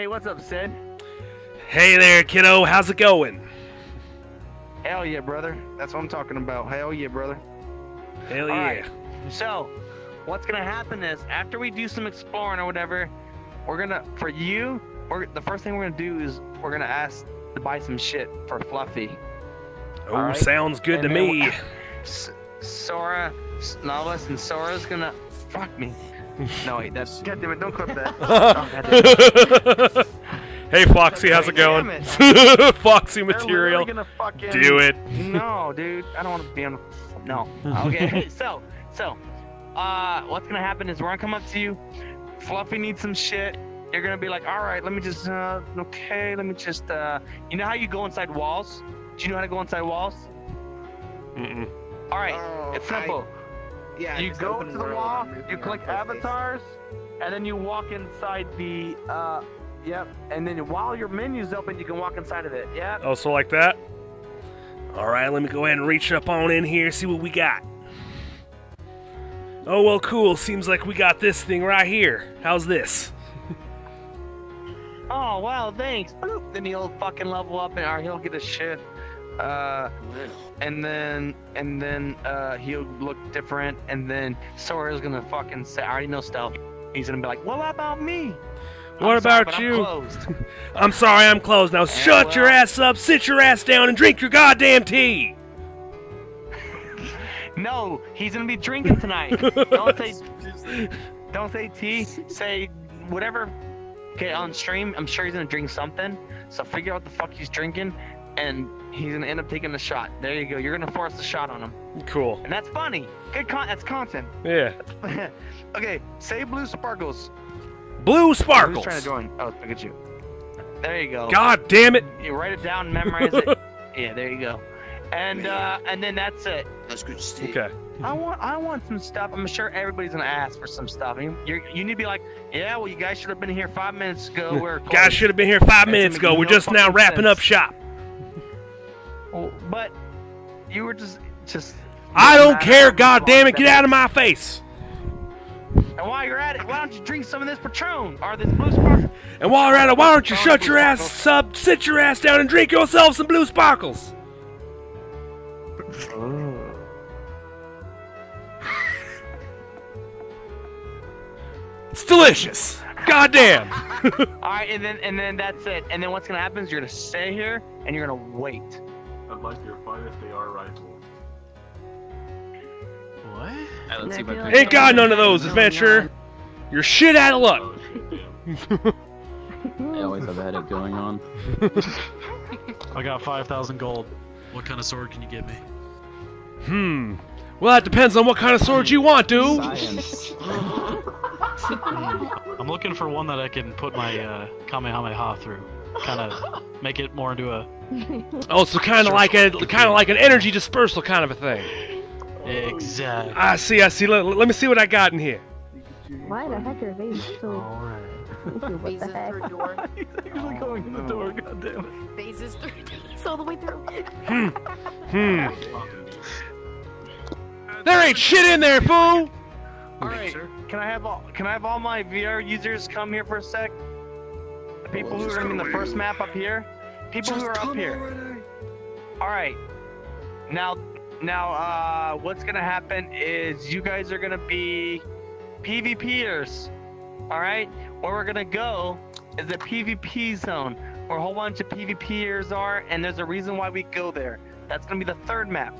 Hey, what's up, Sid? Hey there, kiddo. How's it going? Hell yeah, brother. That's what I'm talking about. Hell yeah, brother. Hell yeah. Right. So, what's gonna happen is after we do some exploring or whatever, we're gonna the first thing we're gonna do is we're gonna ask to buy some shit for Fluffy. Oh, right? Sounds good to me. Sora, Novelist, and Sora's gonna fuck me. No, wait, that's God damn it, don't clip that. Oh, hey Foxy, how's it going? Foxy material. Do it. No, dude, I don't want to be on. No. Okay, so what's gonna happen is we're gonna come up to you. Fluffy needs some shit. You're gonna be like, all right, let me just, okay, let me just, you know how you go inside walls? Do you know how to go inside walls? Mm-mm. All right, it's simple. Yeah, you go to the wall, you click avatars, and then you walk inside the, yep, and then while your menu's open, you can walk inside of it, yeah. Oh, so like that? All right, let me go ahead and reach up on in here, see what we got. Oh, well, cool, seems like we got this thing right here. How's this? Oh, wow, thanks. Boop. Then he'll fucking level up, and he'll get his shit. And then he'll look different, and then Sora's gonna fucking say, I already know stealth. He's gonna be like, well, what about me? What about you? I'm sorry, I'm closed. Now shut your ass up, sit your ass down, and drink your goddamn tea! No, he's gonna be drinking tonight. Don't say tea, say whatever. Okay, on stream, I'm sure he's gonna drink something, so figure out what the fuck he's drinking, and he's gonna end up taking the shot. There you go. You're gonna force the shot on him. Cool. And that's funny. Good that's content. Yeah. Okay. Say blue sparkles. Blue sparkles. Who's trying to join? Oh, look at you. There you go. God damn it. You write it down, memorize it. Yeah. There you go. And then that's it. That's good to see. Okay. I want some stuff. I'm sure everybody's gonna ask for some stuff. You need to be like, yeah, well, you guys should have been here 5 minutes ago. Guys should have been here 5 minutes ago. We're just now wrapping up shop. Oh, but you were just. I don't care, goddammit! Get out of my face! And while you're at it, why don't you drink some of this Patron or this Blue Sparkle? And while you're at it, why don't you shut your ass up, sit your ass down, and drink yourself some Blue Sparkles? Oh. It's delicious. Goddamn! All right, and then that's it. And then what's gonna happen is you're gonna stay here and you're gonna wait. Unlike your finest AR rifle. What? Let's see my ain't got none of those, adventurer. You're shit out of luck. I always have a headache going on. I got 5,000 gold. What kind of sword can you give me? Hmm. Well, that depends on what kind of sword you want, dude. Science. I'm looking for one that I can put my Kamehameha through, kind of make it more into a. Oh, so kind of like an energy dispersal kind of a thing. Exactly. I see. Let me see what I got in here. Why the heck are they still? All right. What the heck? He's actually going in the door. Goddamn it. Phases through. It's all the way through. There ain't shit in there, fool. All right. Can I have all my VR users come here for a sec? The people who are in the first map up here. People who are up here. All right. Now, what's gonna happen is you guys are gonna be PvPers. All right. Where we're gonna go is the PvP zone, where a whole bunch of PvPers are, and there's a reason why we go there. That's gonna be the third map.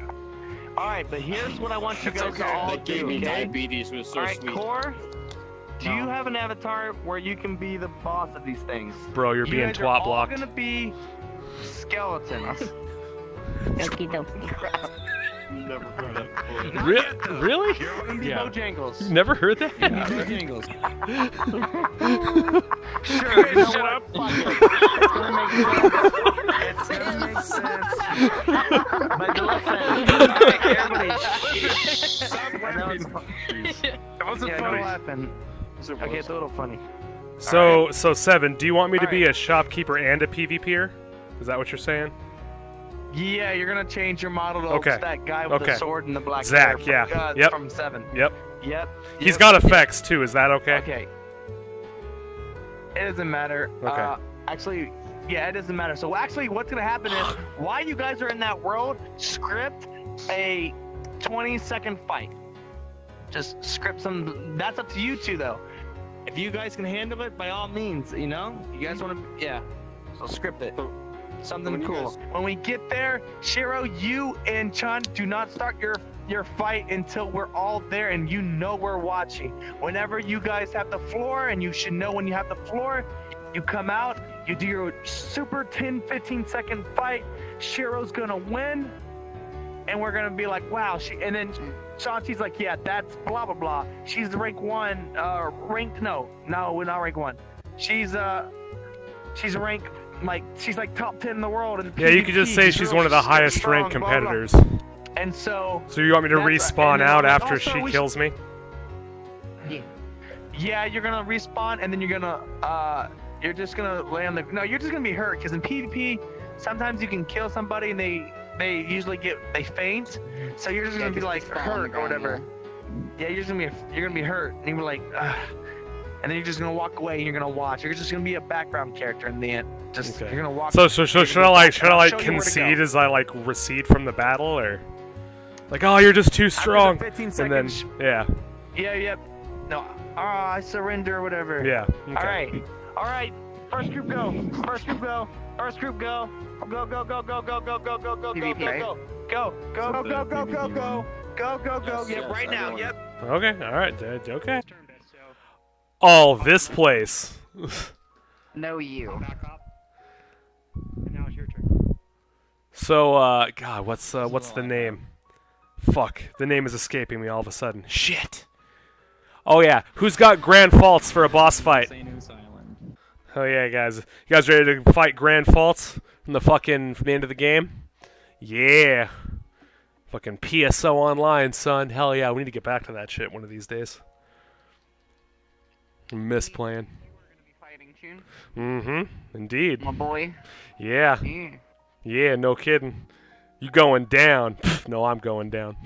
Alright, but here's what I want you guys to all do, okay? Diabetes was so sweet. Alright, Core, do you have an avatar where you can be the boss of these things? Bro, you're being twat blocked. You guys are all gonna be skeletons. Never heard that. Really? You're gonna be Bojangles. You never heard that? Bojangles. Sure, it's gonna make sense. But listen, It wasn't funny. Okay, it's a little funny. So Seven, do you want me to be a shopkeeper and a PvPer? Is that what you're saying? Yeah, you're gonna change your model to that guy with the sword and the black hair. Zach, yeah. From Seven. Yep. He's got effects too. Is that okay? Okay. It doesn't matter. Okay. Actually, yeah, it doesn't matter. So actually, what's gonna happen is, while you guys are in that world, script a 20-second fight. Just script some. That's up to you two, though. If you guys can handle it, by all means, you know. You guys want to, yeah. So script it. Something cool. When we get there, Shiro, you and Chun do not start your fight until we're all there and you know we're watching. Whenever you guys have the floor, and you should know when you have the floor, you come out, you do your super 10-15 second fight. Shiro's gonna win, and we're gonna be like, wow. And then Shanti's like, yeah, that's blah blah blah. She's the rank 1, ranked. No, we're not rank 1. She's ranked. Like, she's like top 10 in the world. And yeah, you could just say she's one of the highest ranked competitors. Blah, blah. And so. So you want me to respawn out after she kills me? Yeah. Yeah, you're gonna respawn, and then you're gonna, you're just gonna lay on the. No, you're just gonna be hurt, because in PvP, sometimes you can kill somebody and they usually they faint. So you're just gonna be like hurt or whatever. Yeah, you're gonna be hurt, and you're like, ugh. And then you're just gonna walk away, and you're gonna watch. You're just gonna be a background character in the end. Just okay. You're gonna walk. So should I concede as I like recede from the battle, or like, oh, you're just too strong? 15 seconds. And then yeah. No, I surrender or whatever. Yeah. Okay. All right. First group go. Go. Yep. Right now. Yep. Okay. All right. Okay. Oh, this place. No, you. And now it's your turn. So, God, what's the name? Fuck, the name is escaping me all of a sudden. Shit. Oh yeah, who's got Grandfalz for a boss fight? Oh yeah, guys, you guys ready to fight Grandfalz from the end of the game? Yeah. Fucking PSO Online, son. Hell yeah, we need to get back to that shit one of these days. Miss playing. Mm-hmm. Indeed. My boy. Yeah. Yeah, no kidding. You going down. No, I'm going down.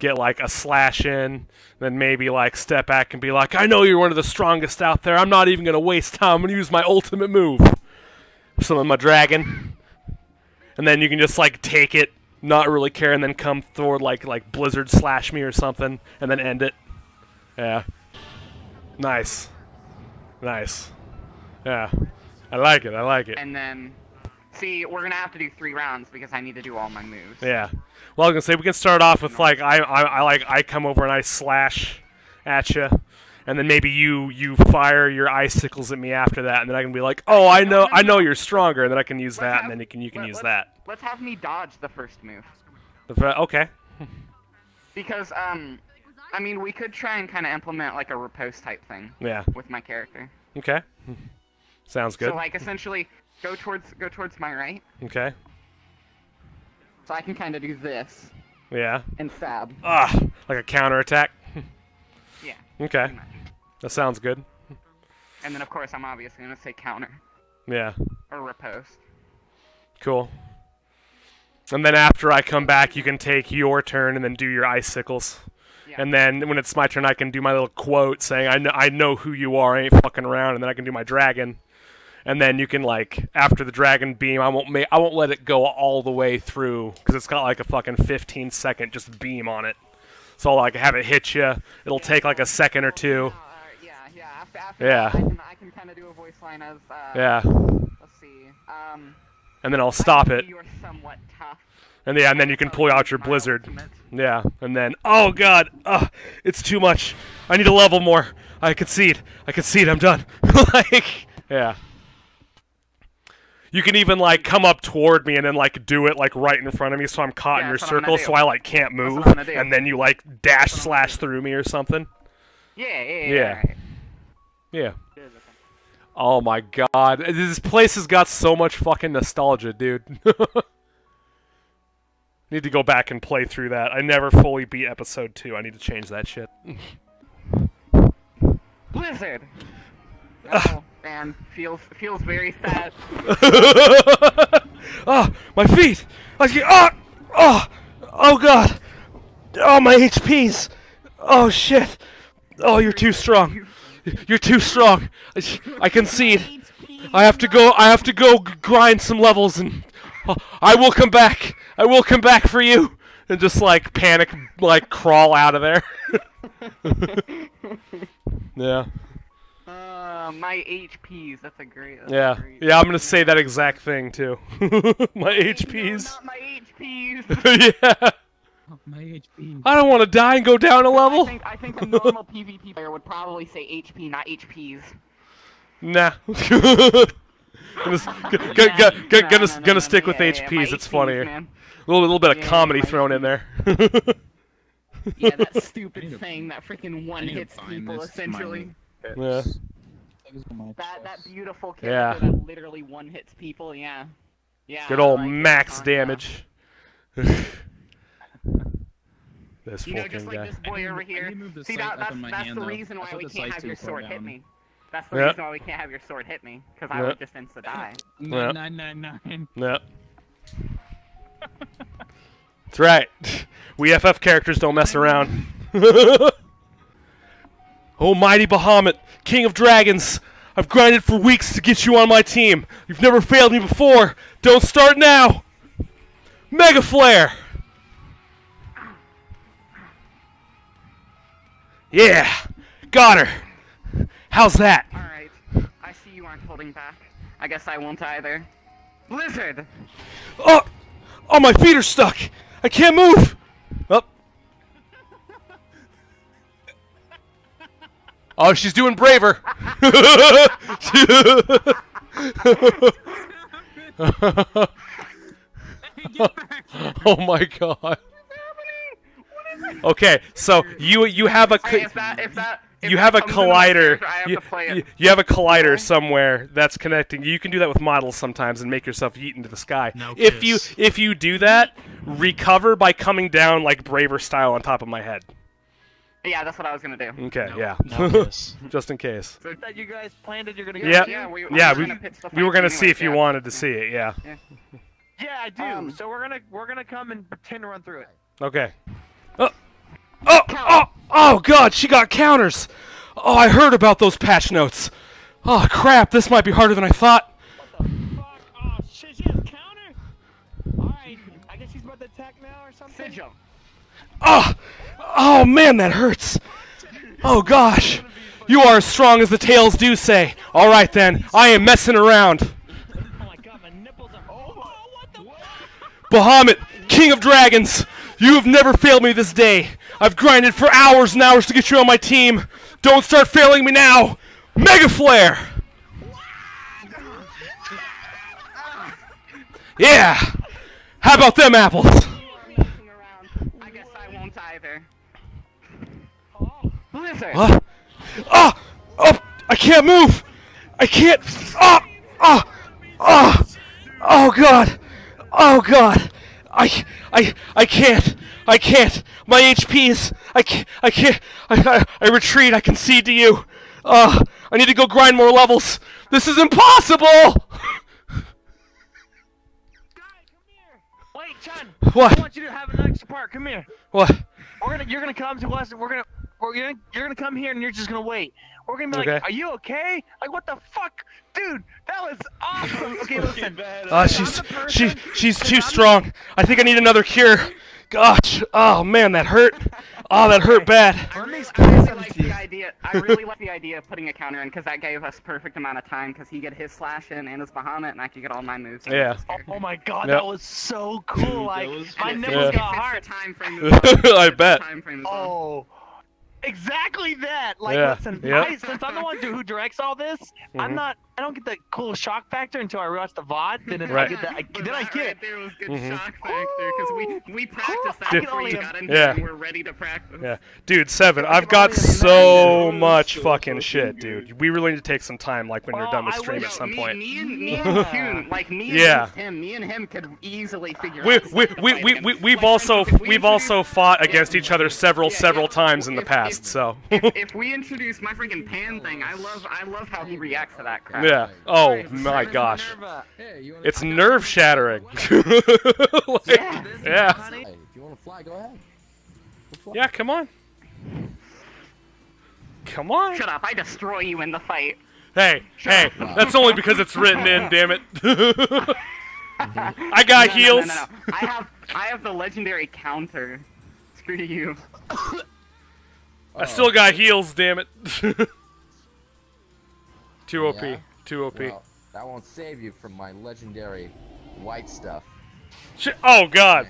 Get like a slash in, then maybe like step back and be like, I know you're one of the strongest out there. I'm not even going to waste time. I'm going to use my ultimate move. Summon my dragon. And then you can just like take it, not really care, and then come forward like Blizzard slash me or something, and then end it. Yeah. Nice. Yeah. I like it. And then, see, we're going to have to do 3 rounds because I need to do all my moves. Yeah. Well, I was going to say, we can start off with, like, I come over and I slash at you, and then maybe you fire your icicles at me after that, and then I can be like, oh, I know you're stronger, and then I can use that, and then you can use that. Let's have me dodge the first move. Okay. Because, I mean, we could try and kind of implement, like, a riposte type thing. Yeah. With my character. Okay. Sounds good. So, like, essentially, go towards my right. Okay. So I can kind of do this. Yeah. And stab. Ah, like a counterattack? Yeah. Okay. That sounds good. And then, of course, I'm obviously going to say counter. Yeah. Or riposte. Cool. And then after I come back, you can take your turn and then do your icicles. And then when it's my turn, I can do my little quote saying, I know who you are, I ain't fucking around, and then I can do my dragon. And then you can, like, after the dragon beam, I won't let it go all the way through, because it's got, like, a fucking 15-second just beam on it. So I'll, like, have it hit you. It'll take, like, a second or two. Yeah. After yeah. That, I can kind of do a voice line as, yeah. Let's see. And then I'll stop it. You are somewhat tough. And yeah, and then you can pull out your Blizzard. Yeah, and then oh god, it's too much. I need to level more. I concede. I'm done. Like yeah. You can even like come up toward me and then like do it like right in front of me, so I'm caught in your circle, so I like can't move. And then you like dash slash through me or something. Yeah. Oh my god, this place has got so much fucking nostalgia, dude. Need to go back and play through that. I never fully beat episode 2. I need to change that shit. Blizzard. Oh man, feels very sad. Oh, my feet. Oh god. Oh my HPs. Oh shit. Oh, you're too strong. You're too strong. I concede. I have to go grind some levels, and I will come back. I will come back for you. And just like panic, like crawl out of there. Yeah. My HPs. That's a great. Yeah. I'm gonna say that exact thing too. My HPs. No, not my HPs. Yeah. My HP. I don't want to die and go down a level. I think a normal PvP player would probably say HP, not HPs. Nah. Gonna stick with HPs. It's funnier. Man. A little bit of comedy thrown in there. Yeah, that stupid thing that freaking one hits people essentially. Yeah. That beautiful character that literally one hits people. Yeah. Yeah. Good old max damage. This you know, just like guy. This boy over here. See, that's the reason why we can't have your sword hit me. That's the reason why we can't have your sword hit me, because I would just insta die. 999. Yep. That's right. We FF characters don't mess around. Oh, mighty Bahamut, king of dragons. I've grinded for weeks to get you on my team. You've never failed me before. Don't start now. Megaflare. Yeah! Got her! How's that? Alright. I see you aren't holding back. I guess I won't either. Blizzard! Oh! Oh, my feet are stuck! I can't move! Oh. Oh, she's doing Braver! Oh my god. Okay, so you have a collider. You have a collider somewhere that's connecting. You can do that with models sometimes and make yourself yeet into the sky. No if you do that, recover by coming down like Braver style on top of my head. Yeah, that's what I was gonna do. Okay, no, just in case. So that you guys planned it, you're gonna go. Yep. We were gonna see if you wanted to see it. Yeah. Yeah, I do. So we're gonna come and pretend to run through it. Okay. Oh god, she got counters! Oh, I heard about those patch notes. Oh crap, this might be harder than I thought. What the fuck? Oh shit, she has counter? Alright, I guess she's about to attack now or something. Sigil. Oh man, that hurts. Oh gosh. You are as strong as the tales do say. Alright then, I am messing around. Oh my god, my nipples are what the fuck? Bahamut, king of dragons! You have never failed me this day. I've grinded for hours and hours to get you on my team. Don't start failing me now. Megaflare! Yeah! How about them apples? I guess I won't either. I can't move! I can't... Oh god! Oh god! I can't. I can't. My HPs. I retreat. I concede to you. I need to go grind more levels. This is impossible. Guy, come here. Wait, Chun. What? I want you to have an extra part. Come here. What? You're gonna come to us, and you're gonna come here, and you're just gonna wait. We're gonna be like, "Are you okay? Like, what the fuck, dude? That was awesome." Okay, listen. She's too strong. I think I need another cure. Gosh, oh man, that hurt. Oh, that hurt bad. I really like the idea of putting a counter in, because that gave us perfect amount of time, because he get his slash in and his Bahamut, and I could get all my moves. Yeah. Oh my god, that was so cool. Like, my nipples got hard. I bet. Oh. Exactly that. Like, listen, since I'm the one who directs all this, I don't get the cool shock factor until I watch the VOD. Then I get that. There was good shock factor because we practiced that before you got in here and we're ready to practice. Yeah, dude, Seven, I've got so much fucking shit, dude. We really need to take some time, like when you're done with stream at some point. Me and him could easily figure out. We've also fought against each other several times in the past. So if we introduce my freaking pan thing, I love how he reacts to that crap. Yeah. Oh my gosh. It's nerve shattering. Like, yeah. Hey, if you want to fly, go ahead. We'll fly. Yeah. Come on. Come on. Shut up. I destroy you in the fight. Hey, Shut up. That's only because it's written in, damn it. I got heals. No. I have the legendary counter. Screw you. I still got heals, damn it. 2 OP. Yeah. 2 OP. Well, that won't save you from my legendary white stuff. Shit. Oh, God.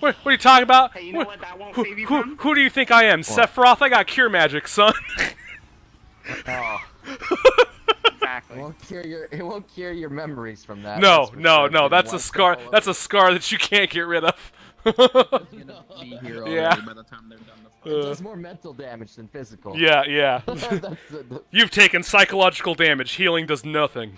What are you talking about? Hey, you know what that won't save you from? Who do you think I am, Sephiroth? I got cure magic, son. Oh. Exactly. It won't cure your memories from that. No. That's a scar. That's a scar that you can't get rid of. Yeah. It does more mental damage than physical. Yeah, yeah. You've taken psychological damage. Healing does nothing.